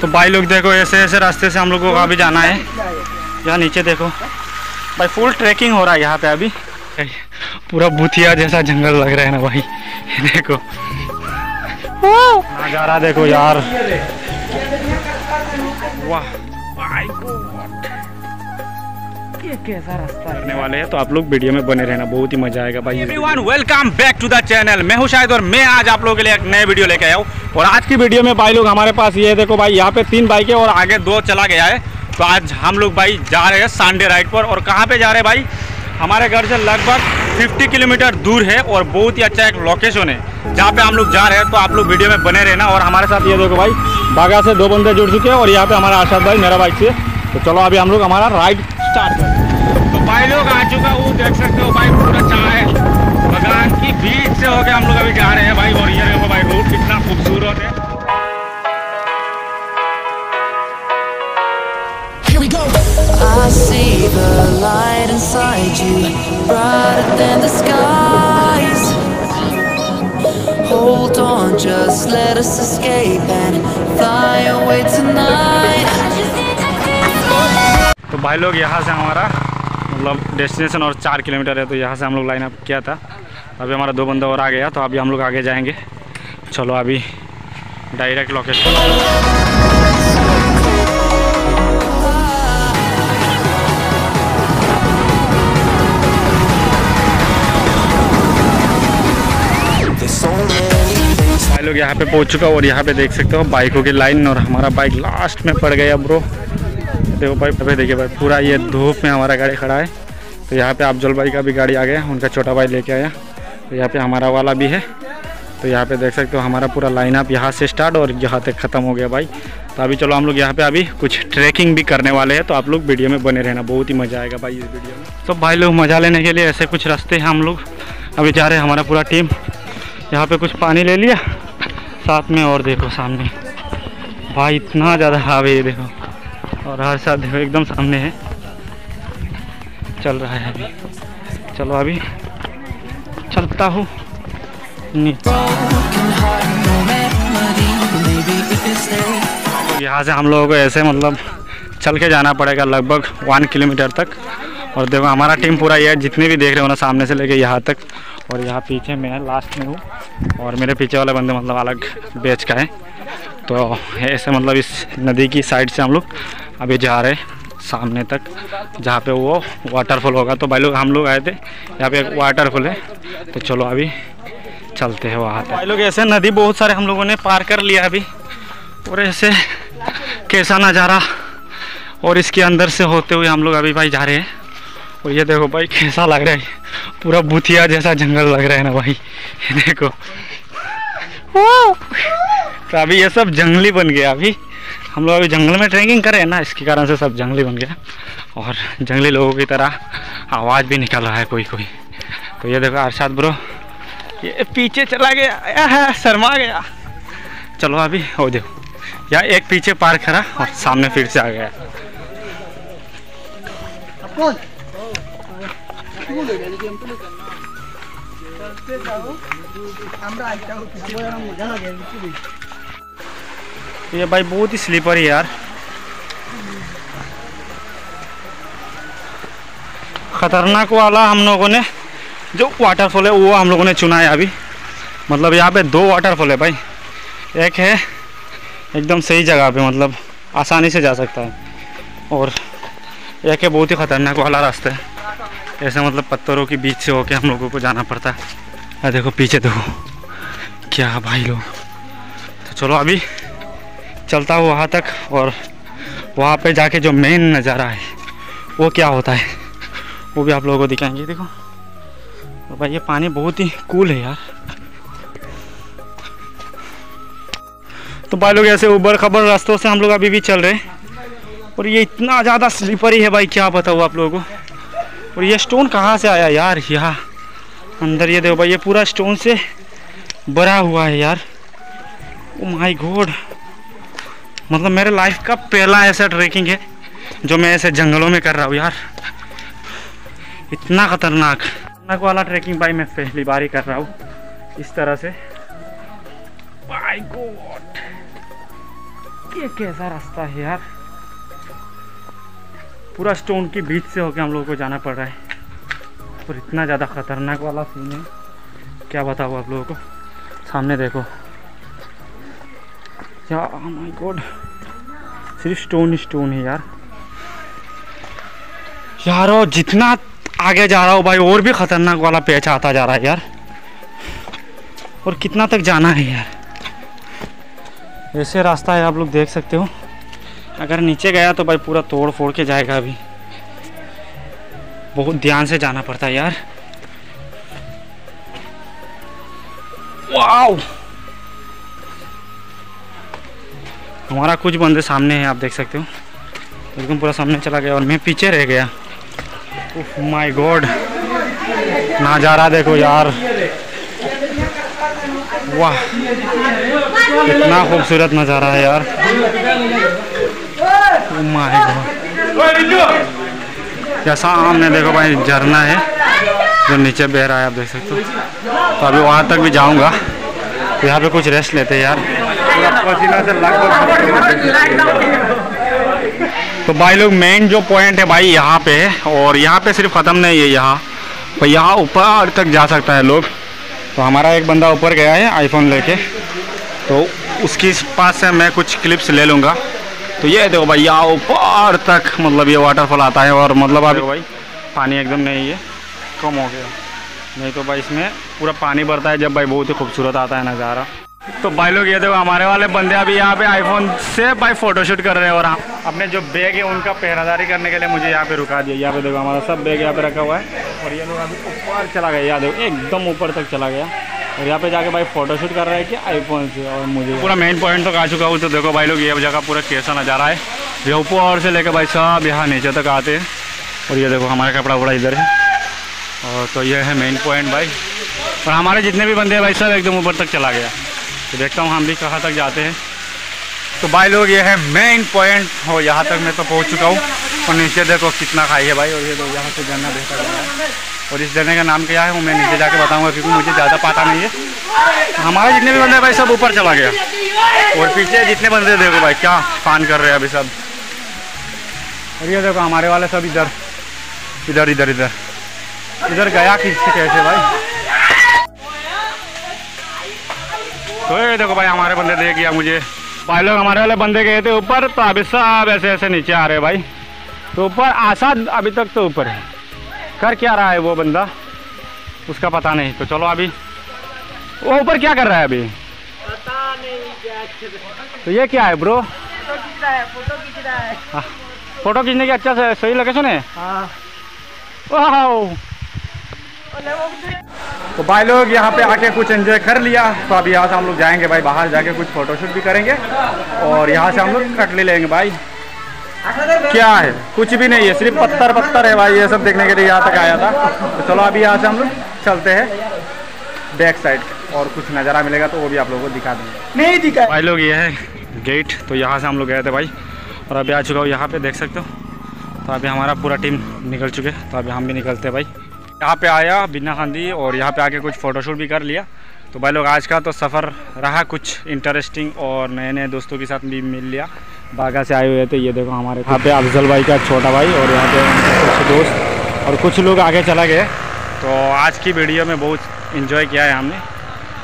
तो भाई लोग देखो ऐसे ऐसे रास्ते से हम लोगों को अभी जाना है। यहाँ नीचे देखो भाई फुल ट्रैकिंग हो रहा है यहाँ पे। अभी पूरा भूतिया जैसा जंगल लग रहा है ना भाई। देखो नजारा देखो यार, वाह भाई कैसा रास्ता करने वाले हैं। तो आप लोग वीडियो में बने रहना, बहुत ही मजा आएगा भाई। Everyone welcome back to the channel, मैं हूं शाहिद और मैं आज आप लोगों के लिए एक नए वीडियो लेके आया हूं। और आज की वीडियो में भाई लोग हमारे पास ये देखो भाई, यहाँ पे 3 बाइक है और आगे 2 चला गया है। तो आज हम लोग भाई जा रहे हैं सांडे राइड पर। और कहाँ पे जा रहे हैं भाई, हमारे घर से लगभग 50 किलोमीटर दूर है और बहुत ही अच्छा एक लोकेशन है जहाँ पे हम लोग जा रहे हैं। तो आप लोग वीडियो में बने रहना। और हमारे साथ ये देखो भाई बागा से 2 बंदे जुड़ चुके हैं और यहाँ पे हमारा आशाद भाई मेरा बाइक से। तो चलो अभी हम लोग हमारा राइड स्टार्ट करें। तो भाई लोग आ चुका हूँ, देख सकते हो भाई पूरा चाय बगान की बीच से होके हम लोग अभी जा रहे हैं भाई। और ये देखो भाई रोड कितना खूबसूरत है। I see the light inside you, brighter than the skies. Hold on, just let us escape and fly away tonight. तो भाई लोग यहाँ से हमारा मतलब डेस्टिनेशन और 4 किलोमीटर है। तो यहाँ से हम लोग लाइन अप किया था, अभी हमारा 2 बंदा और आ गया। तो अभी हम लोग आगे जाएंगे। चलो अभी डायरेक्ट लोकेशन। भाई लोग यहाँ पे पहुँच चुका और यहाँ पे देख सकते हो बाइकों की लाइन और हमारा बाइक लास्ट में पड़ गया ब्रो। देखो भाई अभी देखिए भाई पूरा ये धूप में हमारा गाड़ी खड़ा है। तो यहाँ पे अफजल भाई का भी गाड़ी आ गया, उनका छोटा भाई लेके आया। तो यहाँ पे हमारा वाला भी है। तो यहाँ पे देख सकते हो हमारा पूरा लाइन अप यहाँ से स्टार्ट और यहाँ तक ख़त्म हो गया भाई। तो अभी चलो हम लोग यहाँ पे अभी कुछ ट्रैकिंग भी करने वाले हैं। तो आप लोग वीडियो में बने रहना, बहुत ही मज़ा आएगा भाई इस वीडियो में। तो भाई लोग मज़ा लेने के लिए ऐसे कुछ रास्ते हैं, हम लोग अभी जा रहे हैं हमारा पूरा टीम। यहाँ पे कुछ पानी ले लिया साथ में। और देखो सामने भाई इतना ज़्यादा हावी है देखो, और हर साथ देखो एकदम सामने है, चल रहा है अभी। चलो अभी चलता हूँ यहाँ से। हम लोगों को ऐसे मतलब चल के जाना पड़ेगा लगभग 1 किलोमीटर तक। और देखो हमारा टीम पूरा ये जितने भी देख रहे हो ना, सामने से लेके यहाँ तक। और यहाँ पीछे मैं लास्ट में हूँ और मेरे पीछे वाले बंदे मतलब अलग बेच का है। तो ऐसे मतलब इस नदी की साइड से हम लोग अभी जा रहे हैं सामने तक, जहाँ पे वो वाटरफॉल होगा। तो भाई लोग हम लोग आए थे यहाँ पे एक वाटरफॉल है। तो चलो अभी चलते हैं वहाँ तक। भाई लोग ऐसे नदी बहुत सारे हम लोगों ने पार कर लिया अभी। और ऐसे कैसा नज़ारा, और इसके अंदर से होते हुए हम लोग अभी भाई जा रहे हैं। और ये देखो भाई कैसा लग रहा है, पूरा भूतिया जैसा जंगल लग रहा है ना भाई। देखो तो अभी ये सब जंगली बन गया। अभी हम लोग अभी जंगल में ट्रैकिंग कर रहे हैं ना, इसके कारण से सब जंगली बन गया। और जंगली लोगों की तरह आवाज़ भी निकल रहा है कोई कोई। तो ये देखो अरशाद ब्रो ये पीछे चला गया, शर्मा गया। चलो अभी हो देखो यहाँ एक पीछे पार करा और सामने फिर से आ गया। ये भाई बहुत ही स्लीपर है यार, खतरनाक वाला। हम लोगों ने जो वाटरफॉल है वो हम लोगों ने चुना है अभी। मतलब यहाँ पे 2 वाटरफॉल है भाई। एक है एकदम सही जगह पे, मतलब आसानी से जा सकता है। और एक है बहुत ही खतरनाक वाला रास्ता है, ऐसे मतलब पत्थरों के बीच से होके हम लोगों को जाना पड़ता है। अरे देखो पीछे देखो क्या भाई लोग। तो चलो अभी चलता हूँ वहाँ तक और वहाँ पे जाके जो मेन नज़ारा है वो क्या होता है वो भी आप लोगों को दिखाएंगे। देखो तो भाई ये पानी बहुत ही कूल है यार। तो भाई लोग ऐसे उबर खबर रास्तों से हम लोग अभी भी चल रहे हैं। और ये इतना ज़्यादा स्लीपरी है भाई, क्या बताऊँ आप लोगों को। और ये स्टोन कहाँ से आया यार यहाँ अंदर। ये देखो भाई ये पूरा स्टोन से भरा हुआ है यार। ओ माय गॉड, मतलब मेरे लाइफ का पहला ऐसा ट्रैकिंग है जो मैं ऐसे जंगलों में कर रहा हूँ यार। इतना खतरनाक वाला ट्रैकिंग भाई मैं पहली बार ही कर रहा हूँ इस तरह से। माय गॉड ये कैसा रास्ता है यार, पूरा स्टोन के बीच से होके हम लोगों को जाना पड़ रहा है और इतना ज़्यादा खतरनाक वाला सीन है, क्या बताऊँ आप लोगों को। सामने देखो यार, ओह माय गॉड, सिर्फ स्टोन ही स्टोन है यार। यार वो जितना आगे जा रहा हो भाई और भी खतरनाक वाला पेच आता जा रहा है यार। और कितना तक जाना है यार, ऐसे रास्ता है आप लोग देख सकते हो। अगर नीचे गया तो भाई पूरा तोड़ फोड़ के जाएगा। अभी बहुत ध्यान से जाना पड़ता है यार। वाओ, हमारा कुछ बंदे सामने हैं, आप देख सकते हो, एकदम पूरा सामने चला गया और मैं पीछे रह गया। ओह माय गॉड, नज़ारा देखो यार, वाह कितना खूबसूरत नज़ारा है यार। ओह माय गॉड, जैसा सामने देखो भाई झरना है जो नीचे बह रहा है, आप देख सकते हो। तो अभी वहाँ तक भी जाऊँगा, यहाँ पे कुछ रेस्ट लेते हैं यार। तो भाई लोग मेन जो पॉइंट है भाई यहाँ पे, और यहाँ पे सिर्फ ख़त्म नहीं है, यहाँ पर यहाँ ऊपर तक जा सकता है लोग। तो हमारा एक बंदा ऊपर गया है आईफोन लेके, तो उसके पास से मैं कुछ क्लिप्स ले लूँगा। तो ये देखो भाई यहाँ ऊपर तक मतलब ये वाटरफॉल आता है, और मतलब आप भाई पानी एकदम नहीं है, कम हो गया, नहीं तो भाई इसमें पूरा पानी भरता है जब भाई, बहुत ही खूबसूरत आता है नज़ारा। तो भाई लोग ये देखो हमारे वाले बंदे अभी यहाँ पे आईफोन से भाई फोटोशूट कर रहे हैं, और अपने जो बैग है उनका पहरादारी करने के लिए मुझे यहाँ पे रुका दिया। यहाँ पे देखो हमारा सब बैग यहाँ पे रखा हुआ है, और ये लोग अभी ऊपर चला गया, यहाँ देखो एकदम ऊपर तक चला गया, और यहाँ पे जाके भाई फोटोशूट कर रहा है कि आईफोन से। और मुझे पूरा मेन पॉइंट तक आ चुका हूँ। तो देखो भाई लोग ये जगह पूरा कैसा नज़ारा है, ये ऊपर से लेकर भाई सब यहाँ नीचे तक आते हैं। और ये देखो हमारा कपड़ा वपड़ा इधर है, और तो ये है मेन पॉइंट भाई। और हमारे जितने भी बंदे हैं भाई सब एकदम ऊपर तक चला गया, तो देखता हूँ हम भी कहाँ तक जाते हैं। तो भाई लोग ये है मेन पॉइंट, और यहाँ तक मैं तो पहुँच चुका हूँ, और नीचे देखो कितना खाई है भाई। और ये लोग यहाँ से झरना देखा है, और इस झरने का नाम क्या है वो मैं नीचे जाके बताऊँगा क्योंकि मुझे ज़्यादा पता नहीं है। हमारे जितने भी बंदे हैं भाई सब ऊपर चला गया, और पीछे जितने बंदे देखो भाई क्या फान कर रहे हैं अभी सब। और ये देखो हमारे वाले सब इधर इधर इधर इधर इधर गया किससे कैसे भाई। तो ये देखो भाई हमारे बंदे देख गया मुझे। भाई लोग हमारे वाले बंदे गए थे ऊपर, तो अभी सब ऐसे ऐसे नीचे आ रहे हैं भाई। तो ऊपर आसाद अभी तक तो ऊपर है, कर क्या रहा है वो बंदा उसका पता नहीं। तो चलो अभी वो ऊपर क्या कर रहा है अभी पता नहीं। तो ये क्या है ब्रो, फोटो खींचने की अच्छा से सही लोकेशन है। वाह, तो भाई लोग यहाँ पे आके कुछ एंजॉय कर लिया। तो अभी यहाँ से हम लोग जाएंगे भाई बाहर, जाके कुछ फोटोशूट भी करेंगे, और यहाँ से हम लोग कट ले लेंगे भाई। क्या है, कुछ भी नहीं है, सिर्फ पत्थर पत्थर है भाई। ये सब देखने के लिए यहाँ तक आया था। तो चलो अभी यहाँ से हम लोग चलते हैं बैक साइड, और कुछ नज़ारा मिलेगा तो वो भी आप लोगों को दिखा देंगे। नहीं दिखा भाई लोग, ये है गेट, तो यहाँ से हम लोग गए थे भाई, और अभी आ चुका हूँ यहाँ पर, देख सकते हो। तो अभी हमारा पूरा टीम निकल चुके, तो अभी हम भी निकलते हैं भाई। यहाँ पे आया बिना खांदी, और यहाँ पे आके कुछ फ़ोटोशूट भी कर लिया। तो भाई लोग आज का तो सफ़र रहा कुछ इंटरेस्टिंग, और नए नए दोस्तों के साथ भी मिल लिया, बागा से आए हुए थे। ये देखो हमारे यहाँ पे अफजल भाई का छोटा भाई, और यहाँ पे कुछ दोस्त और कुछ लोग आगे चला गए। तो आज की वीडियो में बहुत इन्जॉय किया है हमने।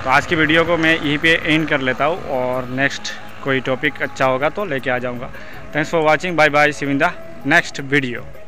तो आज की वीडियो को मैं यहीं पर एंड कर लेता हूँ, और नेक्स्ट कोई टॉपिक अच्छा होगा तो लेके आ जाऊँगा। Thanks for watching, bye bye, see you in the next video.